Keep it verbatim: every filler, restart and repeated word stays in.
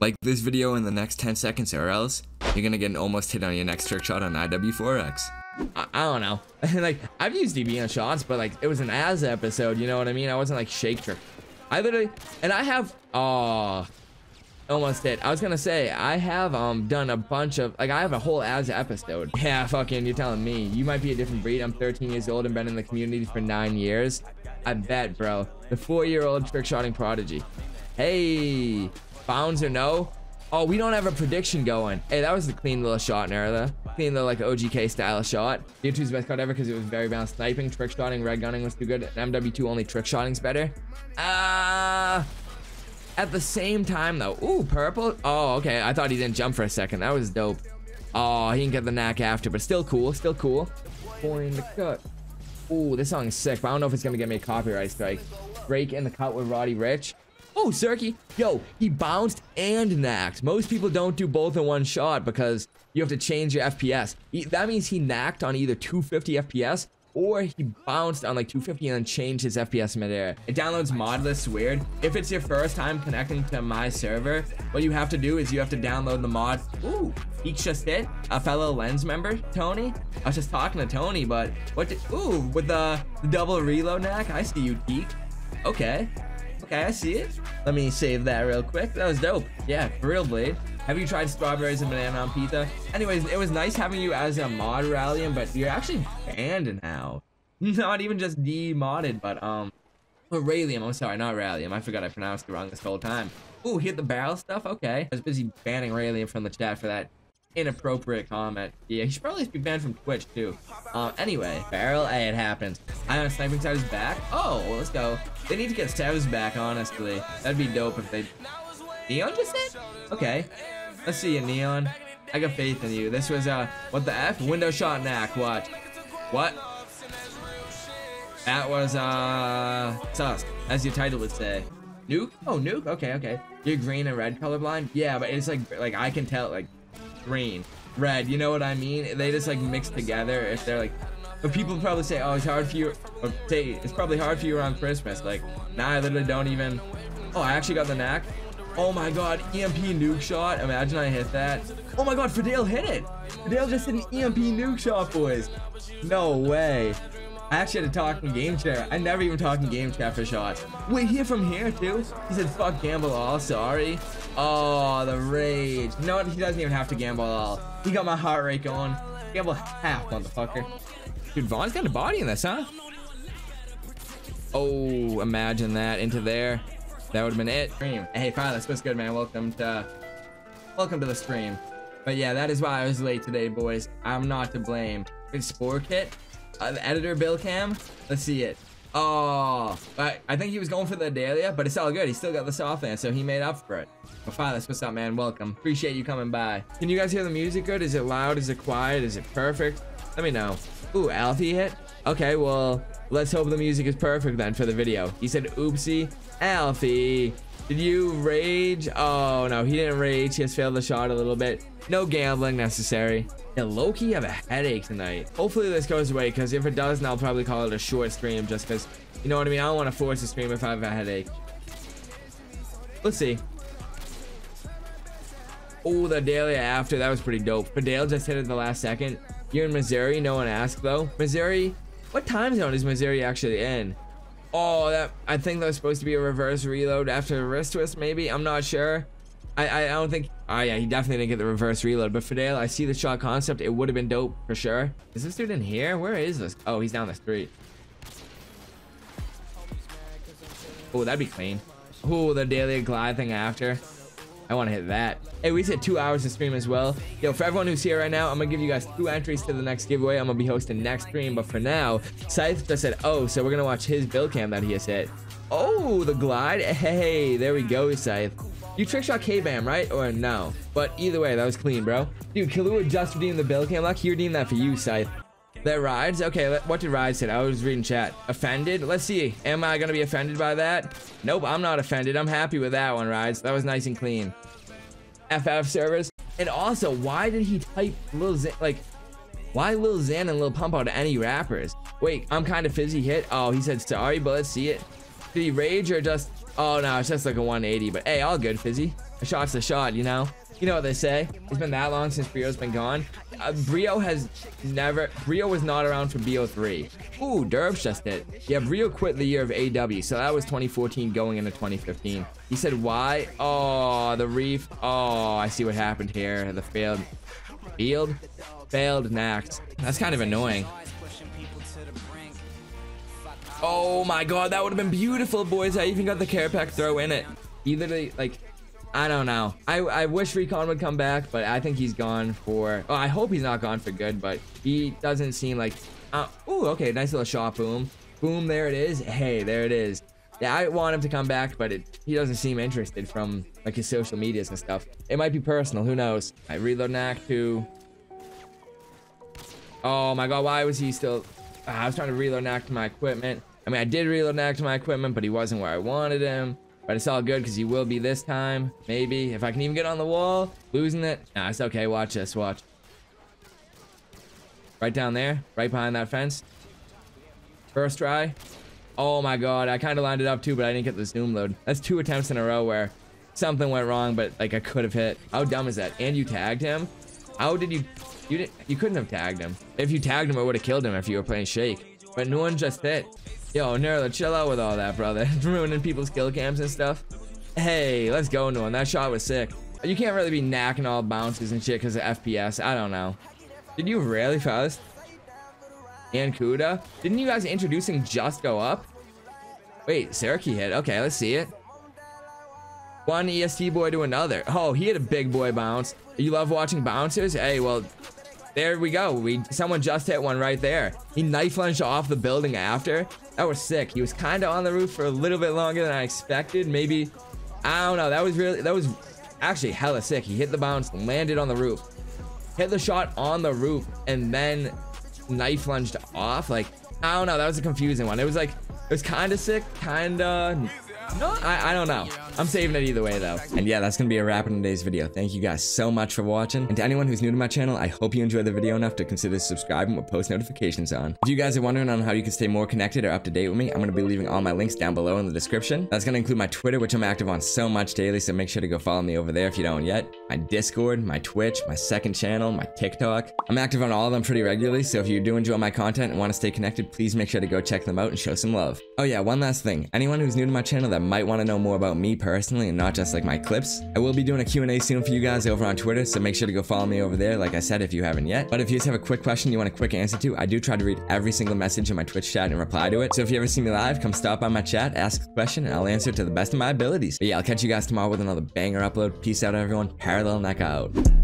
Like this video in the next ten seconds or else you're gonna get an almost hit on your next trick shot on I W four X. I, I don't know. Like, I've used D B on shots, but like it was an as episode, you know what I mean? I wasn't like shake trick. I literally, and I have, oh, almost hit. I was gonna say, I have um done a bunch of, like I have a whole as episode. Yeah, fucking, you're telling me. You might be a different breed. I'm thirteen years old and been in the community for nine years. I bet, bro. The four-year-old trick-shotting prodigy. Hey, bounds or no? Oh, we don't have a prediction going. Hey, that was the clean little shot in error. Clean little like O G K style shot. D two best card ever because it was very balanced. Sniping, trick shotting, red gunning was too good. And M W two only trick shotting's better. Uh, at the same time though. Ooh, purple. Oh, okay. I thought he didn't jump for a second. That was dope. Oh, he didn't get the knack after, but still cool. Still cool. Four in the cut. Ooh, this song is sick, but I don't know if it's gonna get me a copyright strike. Break in the cut with Roddy Rich. Oh, Zerky. Yo, he bounced and knacked. Most people don't do both in one shot because you have to change your F P S. He, that means he knacked on either two fifty F P S or he bounced on like two fifty and then changed his F P S midair. It downloads modless weird. If it's your first time connecting to my server, what you have to do is you have to download the mod. Ooh, Geek just hit a fellow lens member, Tony. I was just talking to Tony, but what did, ooh, with the double reload knack, I see you, Geek. Okay. Okay, I see it. Let me save that real quick. That was dope. Yeah, for real, Blade. Have you tried strawberries and banana on pizza? Anyways, it was nice having you as a mod, Rallium, but you're actually banned now. Not even just demodded, but um, oh, Rallium. I'm sorry, not Rallium. I forgot I pronounced it wrong this whole time. Ooh, hit the barrel stuff. Okay, I was busy banning Rallium from the chat for that inappropriate comment. Yeah, he should probably be banned from Twitch too. Um, anyway, barrel A, it happens. I on sniping Seo's back. Oh, well, let's go. They need to get Seo's back, honestly. That'd be dope if they. Neon just said? Okay. Let's see you, Neon. I got faith in you. This was, uh, what the F? Window shot knack. Watch. What? That was, uh, sus, as your title would say. Nuke? Oh, nuke? Okay, okay. You're green and red colorblind? Yeah, but it's like, like, I can tell, like, green, red, you know what I mean? They just like mix together if they're like, but people probably say, oh, it's hard for you, or say, it's probably hard for you around Christmas. Like, nah, I literally don't even, oh, I actually got the knack. Oh my God, E M P nuke shot. Imagine I hit that. Oh my God, Fidel hit it. Fidel just did an E M P nuke shot, boys. No way. I actually had to talk in game chat. I never even talk in game chat for shots. Wait, here from here too? He said, fuck gamble all, sorry. Oh, the rage. No, he doesn't even have to gamble all. He got my heart rate going. Gamble half, motherfucker. Dude, Vaughn's got a body in this, huh? Oh, imagine that into there. That would've been it. Hey, Phyllis, what's good, man? Welcome to, welcome to the stream. But yeah, that is why I was late today, boys. I'm not to blame. Good Spore Kit. Uh, the editor Bill Cam, let's see it. Oh, I, I think he was going for the Dahlia, but it's all good. He still got the soft land, so he made up for it. But Phyllis, what's up, man? Welcome. Appreciate you coming by. Can you guys hear the music good? Is it loud? Is it quiet? Is it perfect? Let me know. Ooh, Alfie hit. Okay, well, let's hope the music is perfect then for the video. He said, oopsie, Alfie. Did you rage? Oh, no, he didn't rage. He has failed the shot a little bit. No gambling necessary. Yeah, low-key have a headache tonight. Hopefully this goes away, because if it doesn't, I'll probably call it a short stream just because, you know what I mean? I don't want to force a stream if I have a headache. Let's see. Oh, the Dahlia after. That was pretty dope. But Dale just hit it the last second. You're in Missouri. No one asked, though. Missouri? What time zone is Missouri actually in? Oh, that I think that was supposed to be a reverse reload after a wrist twist, maybe. I'm not sure. I, I I don't think. Oh yeah, he definitely didn't get the reverse reload. But Fidel, I see the shot concept. It would have been dope for sure. Is this dude in here? Where is this? Oh, he's down the street. Oh, that'd be clean. Oh, the Dahlia glide thing after. I want to hit that. Hey, we said two hours to stream as well. Yo, for everyone who's here right now, I'm gonna give you guys two entries to the next giveaway. I'm gonna be hosting next stream, but for now, Scythe just said, oh, so we're gonna watch his build cam that he has hit. Oh, the glide. Hey, there we go, Scythe. You trick shot K-Bam, right? Or no? But either way, that was clean, bro. Dude, Killua just redeemed the build cam luck. He redeemed that for you, Scythe. That Rides? Okay, what did Rides say? I was reading chat. Offended? Let's see. Am I gonna be offended by that? Nope, I'm not offended. I'm happy with that one, Rides. That was nice and clean. F F servers. And also, why did he type Lil Xan? Like, why Lil Xan and Lil Pump out to any rappers? Wait, I'm kind of fizzy hit. Oh, he said sorry, but let's see it. Did he rage or just? Oh no, it's just like a one eighty. But hey, all good, Fizzy. A shot's a shot, you know? You know what they say. It's been that long since Brio's been gone. Uh, Brio has never... Brio was not around for B O three. Ooh, Derb's just it. Yeah, Brio quit the year of A W, so that was twenty fourteen going into twenty fifteen. He said, why? Oh, the reef. Oh, I see what happened here. The failed... Field? Failed Nax. That's kind of annoying. Oh my god, that would have been beautiful, boys. I even got the care pack throw in it. He literally, like... I don't know. I, I wish Recon would come back, but I think he's gone for... Oh, I hope he's not gone for good, but he doesn't seem like... Uh, ooh, okay, nice little shot, boom. Boom, there it is. Hey, there it is. Yeah, I want him to come back, but it, he doesn't seem interested from like his social medias and stuff. It might be personal, who knows? I reload an act to... Oh my god, why was he still... Uh, I was trying to reload an act to my equipment. I mean, I did reload an act to my equipment, but he wasn't where I wanted him. But it's all good because he will be this time. Maybe. If I can even get on the wall. Losing it. Nah, it's okay. Watch this. Watch. Right down there. Right behind that fence. First try. Oh my god. I kind of lined it up too, but I didn't get the zoom load. That's two attempts in a row where something went wrong, but like I could have hit. How dumb is that? And you tagged him? How did you... You, didn't, you couldn't have tagged him. If you tagged him, I would have killed him if you were playing Shake. But no one just hit. Yo, Nerla, chill out with all that, brother. Ruining people's kill cams and stuff. Hey, let's go, Nolan. That shot was sick. You can't really be knacking all bounces and shit because of F P S. I don't know. Did you really, Phyllis? And Kuda? Didn't you guys introducing just go up? Wait, Zerky hit. Okay, let's see it. One E S T boy to another. Oh, he had a big boy bounce. You love watching bouncers? Hey, well... There we go. We someone just hit one right there. He knife lunged off the building after. That was sick. He was kind of on the roof for a little bit longer than I expected. Maybe, I don't know. That was really, that was actually hella sick. He hit the bounce, landed on the roof, hit the shot on the roof, and then knife lunged off. Like, I don't know. That was a confusing one. It was like, it was kind of sick, kind of... No, I, I don't know. I'm saving it either way, though. And yeah, that's going to be a wrap in today's video. Thank you guys so much for watching. And to anyone who's new to my channel, I hope you enjoyed the video enough to consider subscribing with post notifications on. If you guys are wondering on how you can stay more connected or up to date with me, I'm going to be leaving all my links down below in the description. That's going to include my Twitter, which I'm active on so much daily, so make sure to go follow me over there if you don't yet. My Discord, my Twitch, my second channel, my TikTok. I'm active on all of them pretty regularly, so if you do enjoy my content and want to stay connected, please make sure to go check them out and show some love. Oh yeah, one last thing. Anyone who's new to my channel that might want to know more about me personally and not just like my clips, I will be doing a Q and A soon for you guys over on Twitter, so make sure to go follow me over there, like I said, if you haven't yet. But if you just have a quick question you want a quick answer to, I do try to read every single message in my Twitch chat and reply to it. So if you ever see me live, come stop by my chat, ask a question, and I'll answer it to the best of my abilities. But yeah, I'll catch you guys tomorrow with another banger upload. Peace out, everyone. Parallel neck out.